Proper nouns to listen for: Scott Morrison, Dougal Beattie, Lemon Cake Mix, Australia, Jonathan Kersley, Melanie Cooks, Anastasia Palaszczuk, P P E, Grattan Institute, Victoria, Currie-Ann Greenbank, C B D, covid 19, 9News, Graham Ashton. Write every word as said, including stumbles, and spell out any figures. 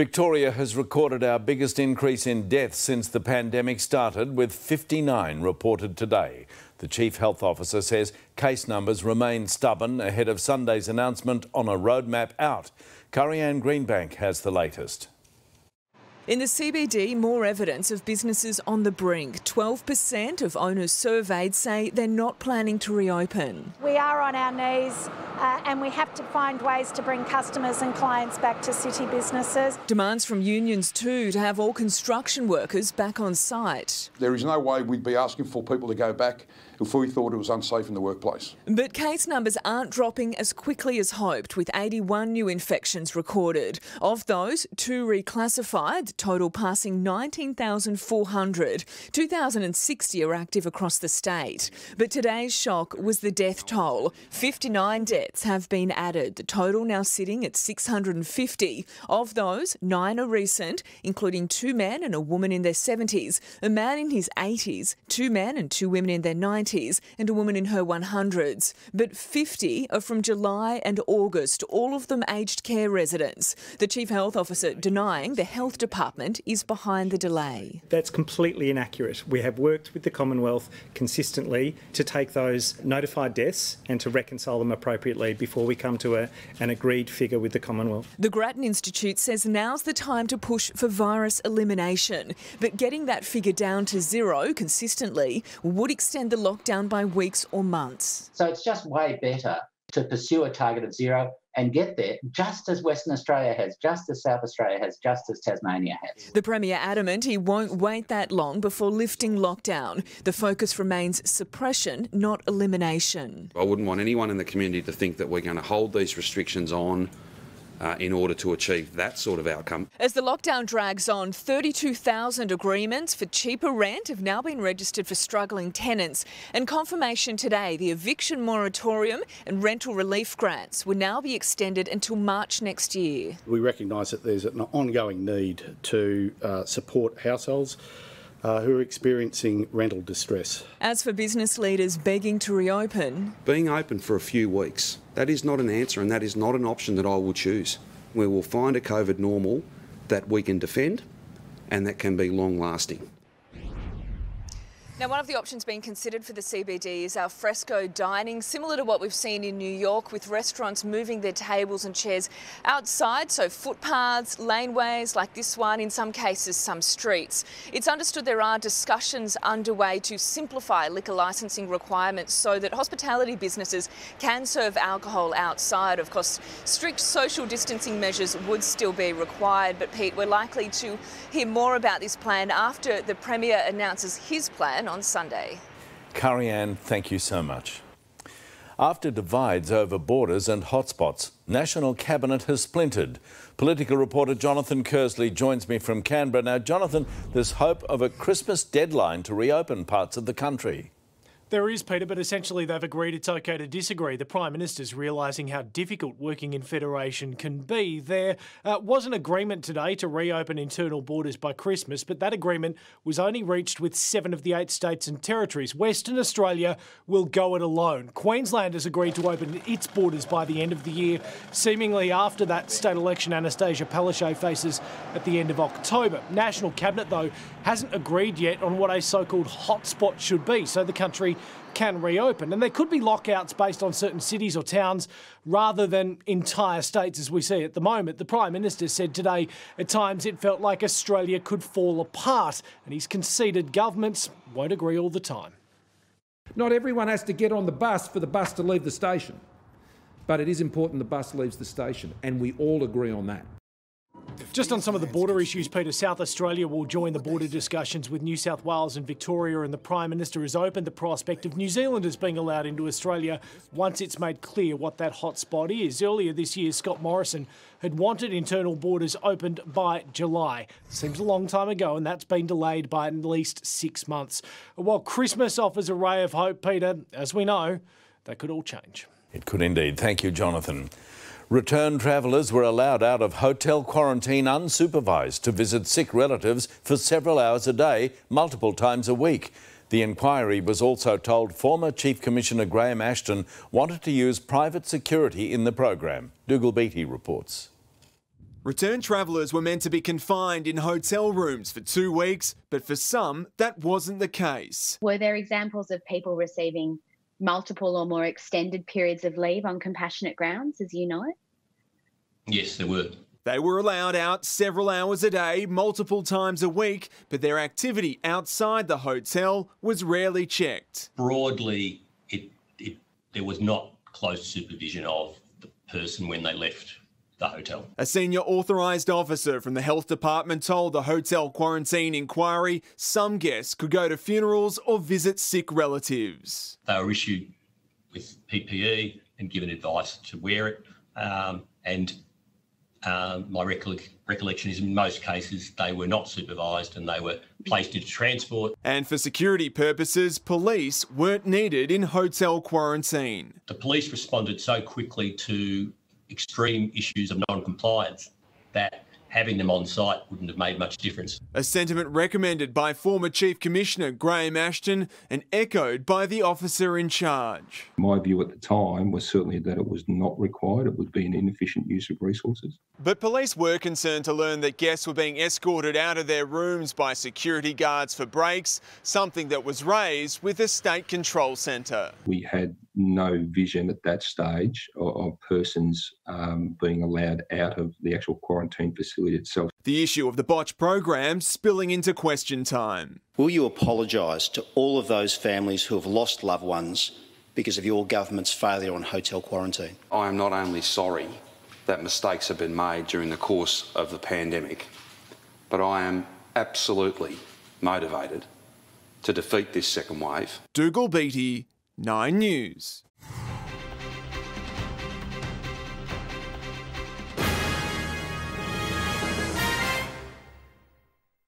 Victoria has recorded our biggest increase in deaths since the pandemic started, with fifty-nine reported today. The Chief Health Officer says case numbers remain stubborn ahead of Sunday's announcement on a roadmap out. Currie-Ann Greenbank has the latest. In the C B D, more evidence of businesses on the brink. twelve percent of owners surveyed say they're not planning to reopen. We are on our knees uh, and we have to find ways to bring customers and clients back to city businesses. Demands from unions too to have all construction workers back on site. There is no way we'd be asking for people to go back if we thought it was unsafe in the workplace. But case numbers aren't dropping as quickly as hoped, with eighty-one new infections recorded. Of those, two reclassified, total passing nineteen thousand four hundred. two thousand sixty are active across the state. But today's shock was the death toll. fifty-nine deaths have been added, the total now sitting at six hundred fifty. Of those, nine are recent, including two men and a woman in their seventies, a man in his eighties, two men and two women in their nineties, and a woman in her hundreds. But fifty are from July and August, all of them aged care residents. The Chief Health Officer denying the Health Department is behind the delay. That's completely inaccurate. We have worked with the Commonwealth consistently to take those notified deaths and to reconcile them appropriately before we come to a, an agreed figure with the Commonwealth. The Grattan Institute says now's the time to push for virus elimination, but getting that figure down to zero consistently would extend the lockdown by weeks or months. So it's just way better to pursue a target of zero and get there, just as Western Australia has, just as South Australia has, just as Tasmania has. The Premier adamant he won't wait that long before lifting lockdown. The focus remains suppression, not elimination. I wouldn't want anyone in the community to think that we're going to hold these restrictions on Uh, in order to achieve that sort of outcome. As the lockdown drags on, thirty-two thousand agreements for cheaper rent have now been registered for struggling tenants, and confirmation today the eviction moratorium and rental relief grants will now be extended until March next year. We recognise that there's an ongoing need to uh, support households uh, who are experiencing rental distress. As for business leaders begging to reopen, being open for a few weeks, that is not an answer, and that is not an option that I will choose. We will find a COVID normal that we can defend and that can be long-lasting. Now, one of the options being considered for the C B D is al fresco dining, similar to what we've seen in New York, with restaurants moving their tables and chairs outside, so footpaths, laneways like this one, in some cases some streets. It's understood there are discussions underway to simplify liquor licensing requirements so that hospitality businesses can serve alcohol outside. Of course, strict social distancing measures would still be required. But Pete, we're likely to hear more about this plan after the Premier announces his plan on Sunday. Currie-Ann, thank you so much. After divides over borders and hotspots, National Cabinet has splintered. Political reporter Jonathan Kersley joins me from Canberra. Now, Jonathan, there's hope of a Christmas deadline to reopen parts of the country. There is, Peter, but essentially they've agreed it's okay to disagree. The Prime Minister's realising how difficult working in federation can be. There uh, was an agreement today to reopen internal borders by Christmas, but that agreement was only reached with seven of the eight states and territories. Western Australia will go it alone. Queensland has agreed to open its borders by the end of the year, seemingly after that state election Anastasia Palaszczuk faces at the end of October. National Cabinet, though, hasn't agreed yet on what a so-called hotspot should be, so the country can reopen. And there could be lockouts based on certain cities or towns rather than entire states, as we see at the moment. The Prime Minister said today at times it felt like Australia could fall apart, and he's conceded governments won't agree all the time. Not everyone has to get on the bus for the bus to leave the station, but it is important the bus leaves the station, and we all agree on that. Just on some of the border issues, Peter, South Australia will join the border discussions with New South Wales and Victoria, and the Prime Minister has opened the prospect of New Zealanders being allowed into Australia once it's made clear what that hotspot is. Earlier this year, Scott Morrison had wanted internal borders opened by July. Seems a long time ago, and that's been delayed by at least six months. While Christmas offers a ray of hope, Peter, as we know, that could all change. It could indeed. Thank you, Jonathan. Returned travellers were allowed out of hotel quarantine unsupervised to visit sick relatives for several hours a day, multiple times a week. The inquiry was also told former Chief Commissioner Graham Ashton wanted to use private security in the program. Dougal Beattie reports. Return travellers were meant to be confined in hotel rooms for two weeks, but for some, that wasn't the case. Were there examples of people receiving multiple or more extended periods of leave on compassionate grounds, as you know it? Yes, there were. They were allowed out several hours a day, multiple times a week, but their activity outside the hotel was rarely checked. Broadly, it, it, there was not close supervision of the person when they left the hotel. A senior authorised officer from the health department told the Hotel Quarantine Inquiry some guests could go to funerals or visit sick relatives. They were issued with P P E and given advice to wear it, um, and Um, my recollec recollection is in most cases they were not supervised and they were placed into transport. And for security purposes, police weren't needed in hotel quarantine. The police responded so quickly to extreme issues of non-compliance that having them on site wouldn't have made much difference. A sentiment recommended by former Chief Commissioner Graham Ashton and echoed by the officer in charge. My view at the time was certainly that it was not required. It would be an inefficient use of resources. But police were concerned to learn that guests were being escorted out of their rooms by security guards for breaks, something that was raised with the State Control Centre. We had no vision at that stage of persons um, being allowed out of the actual quarantine facility itself. The issue of the botched program spilling into question time. Will you apologise to all of those families who have lost loved ones because of your government's failure on hotel quarantine? I am not only sorry that mistakes have been made during the course of the pandemic, but I am absolutely motivated to defeat this second wave. Dougal Beattie, nine news.